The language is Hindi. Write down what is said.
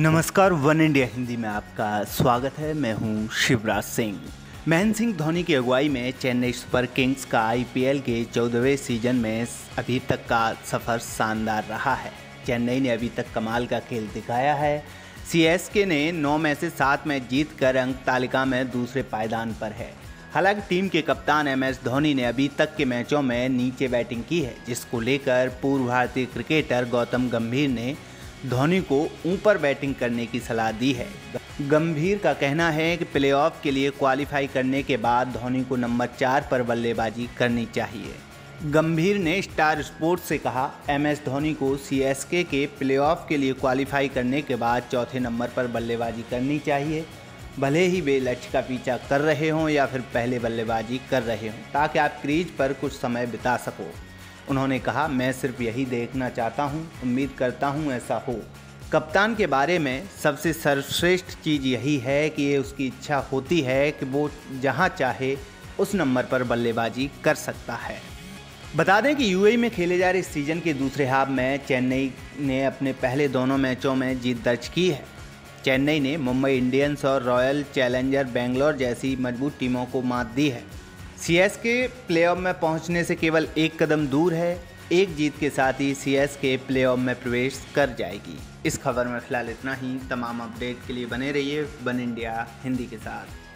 नमस्कार, वन इंडिया हिंदी में आपका स्वागत है। मैं हूं शिवराज सिंह। महेंद्र सिंह धोनी की अगुवाई में चेन्नई सुपर किंग्स का आईपीएल के 14वें सीजन में अभी तक का सफ़र शानदार रहा है। चेन्नई ने अभी तक कमाल का खेल दिखाया है। सीएसके ने 9 में से 7 मैच जीतकर अंक तालिका में दूसरे पायदान पर है। हालांकि टीम के कप्तान एमएस धोनी ने अभी तक के मैचों में नीचे बैटिंग की है, जिसको लेकर पूर्व भारतीय क्रिकेटर गौतम गंभीर ने धोनी को ऊपर बैटिंग करने की सलाह दी है। गंभीर का कहना है कि प्लेऑफ के लिए क्वालिफाई करने के बाद धोनी को नंबर 4 पर बल्लेबाजी करनी चाहिए। गंभीर ने स्टार स्पोर्ट्स से कहा, एमएस धोनी को सीएसके के प्लेऑफ के लिए क्वालिफाई करने के बाद चौथे नंबर पर बल्लेबाजी करनी चाहिए, भले ही वे लक्ष्य का पीछा कर रहे हों या फिर पहले बल्लेबाजी कर रहे हों, ताकि आप क्रीज पर कुछ समय बिता सको। उन्होंने कहा, मैं सिर्फ यही देखना चाहता हूं, उम्मीद करता हूं ऐसा हो। कप्तान के बारे में सबसे सर्वश्रेष्ठ चीज़ यही है कि ये उसकी इच्छा होती है कि वो जहां चाहे उस नंबर पर बल्लेबाजी कर सकता है। बता दें कि यूएई में खेले जा रहे सीजन के दूसरे हाफ में चेन्नई ने अपने पहले दोनों मैचों में जीत दर्ज की है। चेन्नई ने मुंबई इंडियंस और रॉयल चैलेंजर बेंगलोर जैसी मजबूत टीमों को मात दी है। सीएसके प्लेऑफ में पहुंचने से केवल एक कदम दूर है। एक जीत के साथ ही सीएसके प्लेऑफ में प्रवेश कर जाएगी। इस खबर में फिलहाल इतना ही। तमाम अपडेट के लिए बने रहिए वन इंडिया हिंदी के साथ।